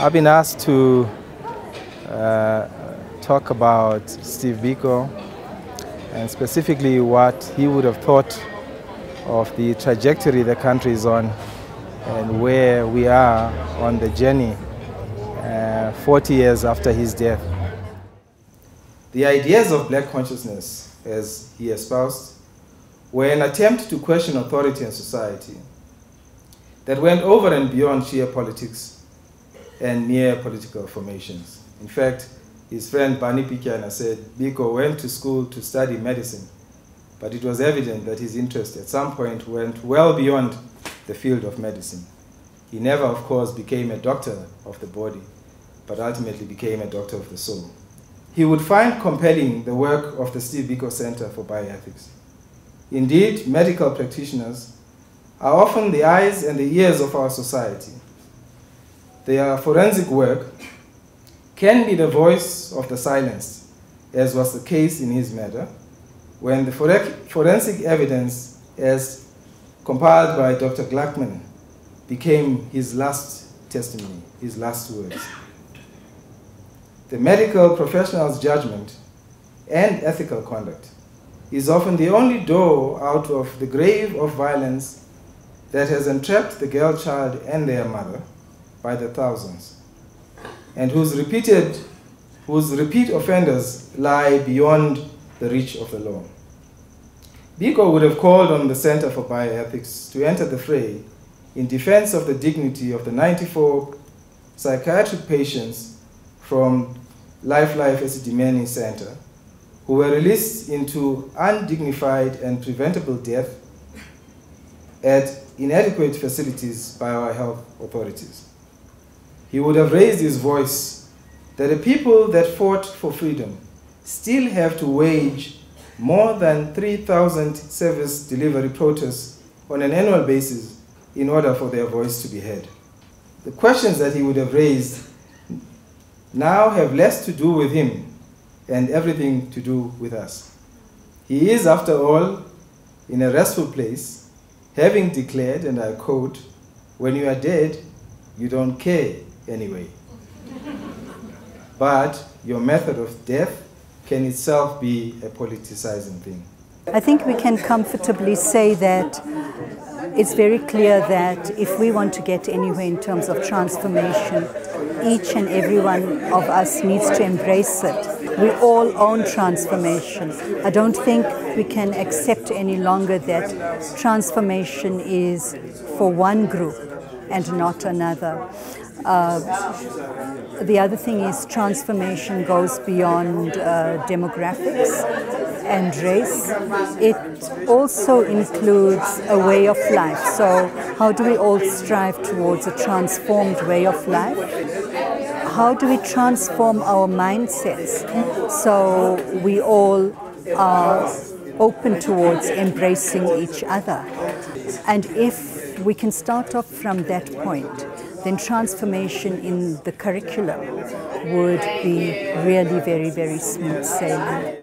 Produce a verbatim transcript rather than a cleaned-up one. I've been asked to uh, talk about Steve Biko and specifically what he would have thought of the trajectory the country is on and where we are on the journey uh, forty years after his death. The ideas of black consciousness, as he espoused, were an attempt to question authority and society that went over and beyond sheer politics and mere political formations. In fact, his friend Bani Pichana said Biko went to school to study medicine, but it was evident that his interest at some point went well beyond the field of medicine. He never, of course, became a doctor of the body, but ultimately became a doctor of the soul. He would find compelling the work of the Steve Biko Center for Bioethics. Indeed, medical practitioners are often the eyes and the ears of our society. Their forensic work can be the voice of the silenced, as was the case in his matter, when the forensic evidence, as compiled by Doctor Glackman, became his last testimony, his last words. The medical professional's judgment and ethical conduct is often the only door out of the grave of violence that has entrapped the girl child and their mother by the thousands, and whose repeated, whose repeat offenders lie beyond the reach of the law. Biko would have called on the Center for Bioethics to enter the fray in defense of the dignity of the ninety-four psychiatric patients from Life Esidimeni Centre who were released into undignified and preventable death at inadequate facilities by our health authorities. He would have raised his voice that the people that fought for freedom still have to wage more than three thousand service delivery protests on an annual basis in order for their voice to be heard. The questions that he would have raised now have less to do with him and everything to do with us. He is, after all, in a restful place, having declared, and I quote, "When you are dead, you don't care anyway." But your method of death can itself be a politicizing thing. I think we can comfortably say that it's very clear that if we want to get anywhere in terms of transformation, each and every one of us needs to embrace it. We all own transformation. I don't think we can accept any longer that transformation is for one group and not another. Uh, the other thing is transformation goes beyond uh, demographics and race. It also includes a way of life. So how do we all strive towards a transformed way of life? How do we transform our mindsets so we all are open towards embracing each other? And if we can start off from that point, then transformation in the curriculum would be really very, very smooth sailing.